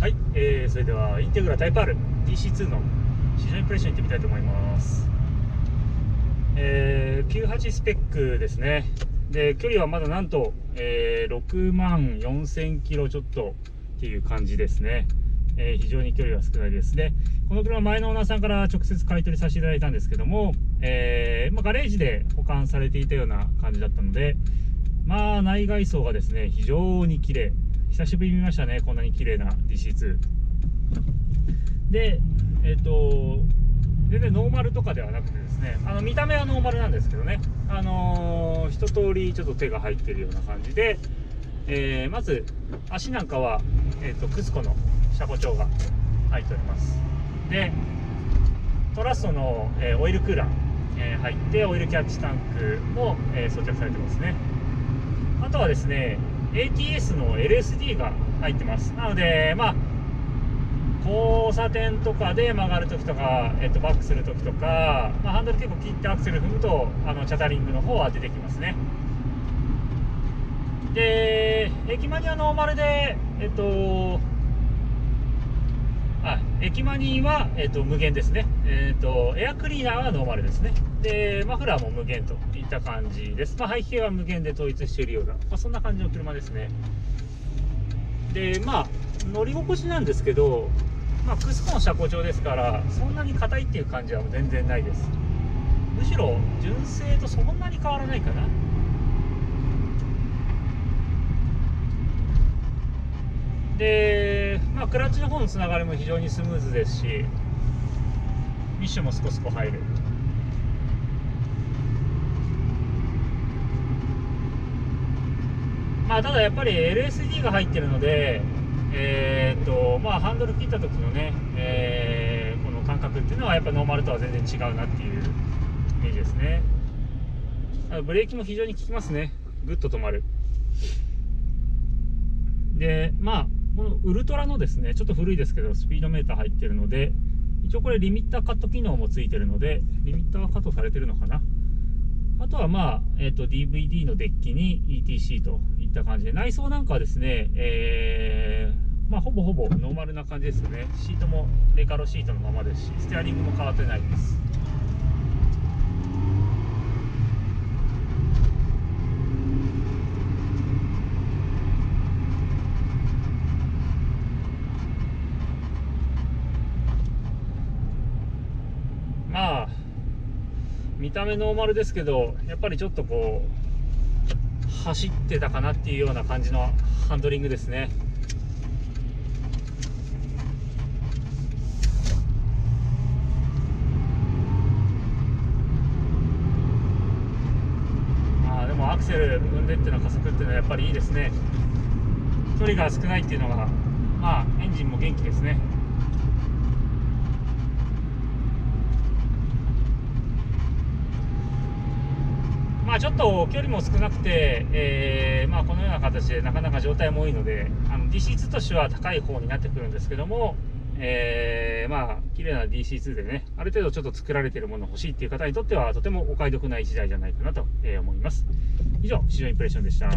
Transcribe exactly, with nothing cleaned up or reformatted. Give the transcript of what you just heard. はい、えー、それではインテグラタイプ アールディーシーツー の市場インプレッション行ってみたいと思います。えー、きゅうじゅうはちスペックですね。で距離はまだなんと、えー、ろくまんよんせんキロちょっとっていう感じですね。えー、非常に距離は少ないです。でこの車前のオーナーさんから直接買い取りさせていただいたんですけども、えーまあ、ガレージで保管されていたような感じだったので、まあ内外装がですね非常に綺麗。久しぶりに見ましたね、こんなに綺麗な ディーシーツー で、えっと全然ノーマルとかではなくてですね、あの見た目はノーマルなんですけどね、あのー、一通りちょっと手が入ってるような感じで、えー、まず足なんかは、えー、とクスコの車庫調が入っております。でトラストの、えー、オイルクーラー、えー、入ってオイルキャッチタンクも、えー、装着されてますね。あとはですねエーティーエス の エルエスディー が入ってます。なので、まあ、交差点とかで曲がるときとか、えっと、バックするときとか、まあ、ハンドル結構切ってアクセル踏むとあのチャタリングの方は出てきますね。で駅マニはノーマルで、えっと、あ駅マニは、えっと、無限ですね。えっと、エアクリーナーはノーマルですね。でマフラーも無限といった感じです。まあ、排気系は無限で統一しているような、まあ、そんな感じの車ですね。でまあ乗り心地なんですけど、まあ、クスコの車高調ですからそんなに硬いっていう感じは全然ないです。むしろ純正とそんなに変わらないかな。で、まあ、クラッチの方のつながりも非常にスムーズですし、ミッシュもスコスコ入る。まあ、ただやっぱり エルエスディー が入ってるので、えーとまあ、ハンドル切った時のね、えー、この感覚っていうのはやっぱノーマルとは全然違うなっていうイメージですね。ブレーキも非常に効きますね。ぐっと止まる。でまあこのウルトラのですねちょっと古いですけどスピードメーター入ってるので、一応これリミッターカット機能もついてるのでリミッターはカットされてるのかな。あとはまあ、えー、と ディーブイディー のデッキに イーティーシー といった感じで、内装なんかはですね、えーまあ、ほぼほぼノーマルな感じですよね。シートもレカロシートのままですし、ステアリングも変わってないです。まあ見た目ノーマルですけど、やっぱりちょっとこう走ってたかなっていうような感じのハンドリングですね。まあでもアクセル踏んでっていうのは加速っていうのはやっぱりいいですね。距離が少ないっていうのが、まあエンジンも元気ですね。まあちょっと距離も少なくて、えーまあ、このような形でなかなか状態も多いので、あの ディーシーツー としては高い方になってくるんですけども、えー、まあ綺麗な ディーシーツー でね、ある程度ちょっと作られているもの欲しいっていう方にとってはとてもお買い得な一台じゃないかなと思います。以上、市場インプレッションでした。